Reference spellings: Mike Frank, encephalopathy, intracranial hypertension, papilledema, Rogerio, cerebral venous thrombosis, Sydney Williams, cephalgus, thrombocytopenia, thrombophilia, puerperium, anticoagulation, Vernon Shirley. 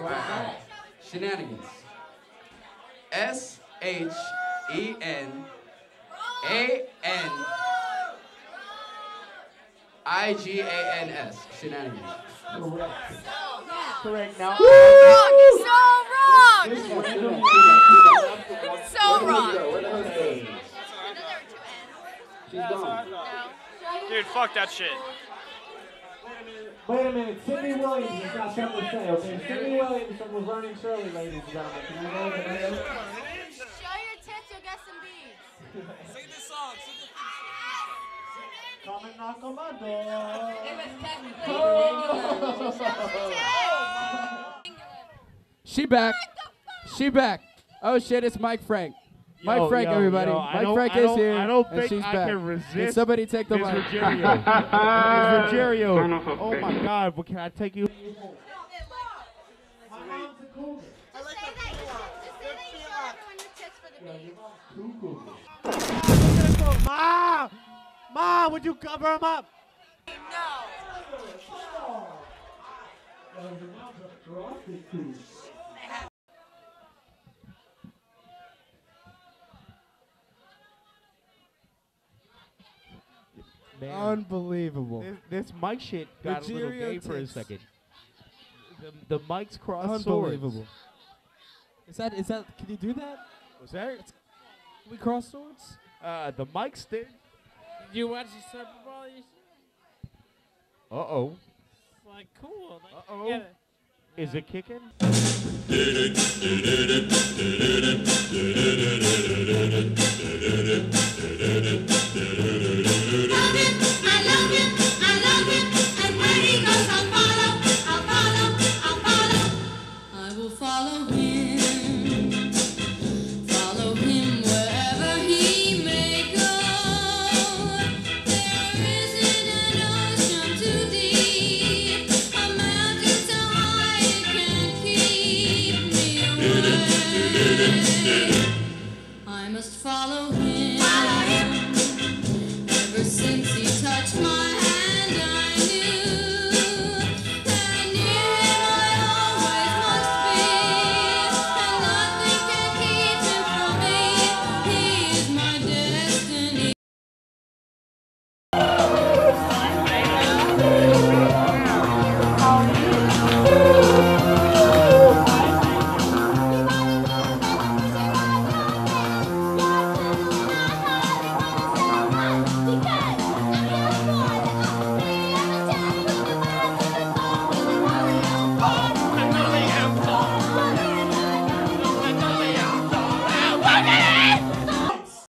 Wow. Shenanigans. S-H-E-N-A-N-I-G-A-N-S. Shenanigans. Correct. Correct. Now. So wrong. She's gone. Dude, fuck that shit. Wait a minute, Sydney Williams has got something to say, okay? Sydney Williams from Vernon Shirley, ladies and gentlemen. Can you know the name? Show your tits, you'll get some beads. Sing this song, sing this song. Come and knock on my door. It was technically She back. She back. Oh shit, it's Mike Frank. Mike Frank, everybody. Mike Frank is here. I don't think she's back. Can resist. Did somebody take the mic? It's Rogerio. Oh my God! Well, can I take you? My mom's a cougar. Just say that you show up on your tits for the baby. Mom, Mom, would you cover him up? No. Man. Unbelievable. This mic shit got a little gay for a second. The mics cross swords. Unbelievable. Is that, can you do that? Was that? Can we cross swords? The mics did. Did you watch the Super Bowl? Uh-oh. Like, cool. Like, uh-oh. Yeah. Is it kicking?